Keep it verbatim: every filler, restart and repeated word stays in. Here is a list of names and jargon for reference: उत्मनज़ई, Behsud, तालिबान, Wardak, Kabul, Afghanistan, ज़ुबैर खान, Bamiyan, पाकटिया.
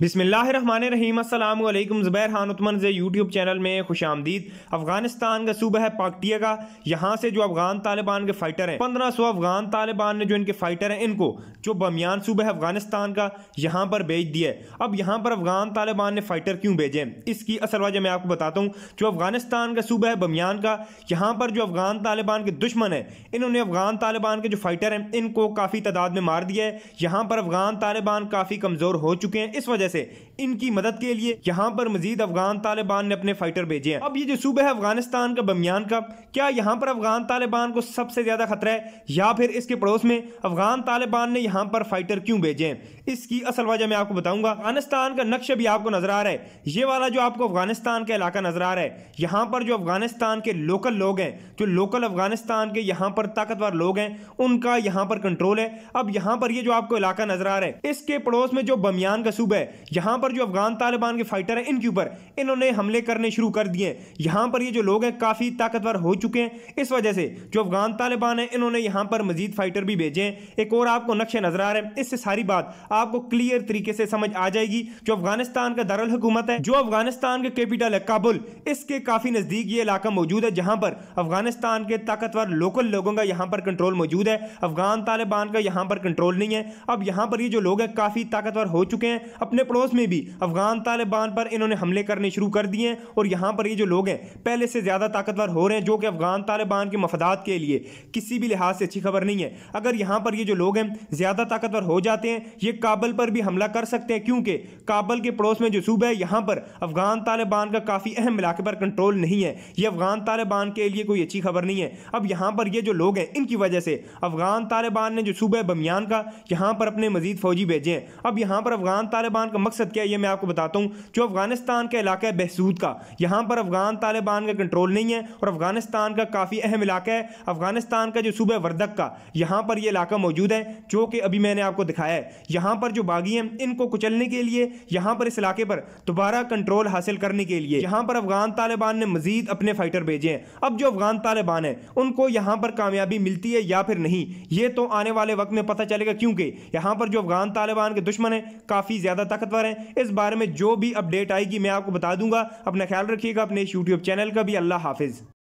बिस्मिल्लाहिर्रहमानिर्रहीम अस्सलाम वालेकुम। ज़ुबैर खान उत्मनज़ई यूट्यूब चैनल में खुश आमदीद। अफगानिस्तान का सूबा है पाकटिया का। यहाँ से जो अफगान तालिबान के फाइटर हैं, पंद्रह सौ अफगान तालिबान ने जो इनके फाइटर हैं इनको जो बमियान सूबा है अफगानिस्तान का यहाँ पर भेज दिया है। अब यहाँ पर अफगान तालिबान ने फाइटर क्यों भेजे, इसकी असल वजह मैं आपको बताता हूँ। जो अफगानिस्तान का सूबा है बमियान का, यहाँ पर जो अफगान तालिबान के दुश्मन हैं इन्होंने अफगान तालिबान के जो फाइटर हैं इनको काफ़ी तादाद में मार दिया है। यहाँ पर अफगान तालिबान काफ़ी कमज़ोर हो चुके हैं, इस वजह से इनकी मदद के लिए यहाँ पर मजीद अफगान तालिबान ने अपने फाइटर भेजे हैं। अब ये जो सूबा है अफगानिस्तान का बमियान का, क्या यहाँ पर अफगान तालिबान को सबसे ज्यादा खतरा है या फिर इसके पड़ोस में अफगान तालिबान ने यहाँ पर फाइटर क्यों भेजे हैं, इसकी असल वजह मैं आपको बताऊंगा। अफगानिस्तान का नक्शा भी आपको नजर आ रहा है, ये वाला जो आपको अफगानिस्तान का इलाका नजर आ रहा है। यहाँ पर जो अफगानिस्तान के लोकल लोग हैं, जो लोकल अफगानिस्तान के यहाँ पर ताकतवर लोग हैं, उनका यहाँ पर कंट्रोल है। अब यहाँ पर ये जो आपको इलाका नजर आ रहा है, इसके पड़ोस में जो बमियान का सूबा है, यहाँ पर जो अफगान तालिबान के फाइटर हैं इनके ऊपर इन्होंने हमले करने शुरू कर दिए। यहाँ पर ये जो लोग हैं काफी ताकतवर हो चुके हैं, इस वजह से जो अफगान तालिबान हैं इन्होंने यहाँ पर मजीद फाइटर भी भेजे हैं। एक और आपको नक्शे नजर आ रहे हैं, इससे सारी बात आपको क्लियर तरीके से समझ आ जाएगी। जो अफगानिस्तान का दारुल हुकूमत है, जो अफगानिस्तान के कैपिटल है काबुल, इसके काफी नजदीक ये इलाका मौजूद है जहाँ पर अफगानिस्तान के ताकतवर लोकल लोगों का यहाँ पर कंट्रोल मौजूद है। अफगान तालिबान का यहाँ पर कंट्रोल नहीं है। अब यहाँ पर ये जो लोग हैं काफी ताकतवर हो चुके हैं, अपने पड़ोस में भी अफगान तालिबान पर इन्होंने हमले करने शुरू कर दिए हैं और यहाँ पर ये जो लोग हैं पहले से ज़्यादा ताकतवर हो रहे हैं, जो कि अफगान तालिबान के मफदात के लिए किसी भी लिहाज से अच्छी खबर नहीं है। अगर यहाँ पर ये जो लोग हैं ज़्यादा ताकतवर हो जाते हैं, ये काबुल पर भी हमला कर सकते हैं, क्योंकि काबुल के पड़ोस में जो सूबा है यहाँ पर अफगान तालिबान का काफ़ी अहम इलाके पर कंट्रोल नहीं है। ये अफगान तालिबान के लिए कोई अच्छी खबर नहीं है। अब यहाँ पर ये जो लोग हैं इनकी वजह से अफगान तालिबान ने जो सूबा है बमियान का, यहाँ पर अपने मजीद फौजी भेजे हैं। अब यहाँ पर अफगान तालिबान का मकसद क्या है ये मैं आपको बताता हूँ। जो अफगानिस्तान का इलाका है बहसूद का, यहाँ पर अफगान तालिबान का कंट्रोल नहीं है और अफगानिस्तान का काफ़ी अहम इलाका है। अफगानिस्तान का जो सूबा है वर्दक का, यहाँ पर यह इलाका मौजूद है जो कि अभी मैंने आपको दिखाया है। यहाँ पर जो बागी हैं इनको कुचलने के लिए यहाँ पर इस इलाके पर दोबारा कंट्रोल हासिल करने के लिए यहाँ पर अफगान तालिबान ने मजीद अपने फाइटर भेजे हैं। अब जो अफगान तालिबान है उनको यहाँ पर कामयाबी मिलती है या फिर नहीं, ये तो आने वाले वक्त में पता चलेगा, क्योंकि यहाँ पर जो अफगान तालिबान के दुश्मन है काफ़ी ज़्यादा ताकतवर हैं। इस बारे में जो भी अपडेट आएगी मैं आपको बता दूंगा। अपना ख्याल रखिएगा। अपने इस यूट्यूब चैनल का भी। अल्लाह हाफिज़।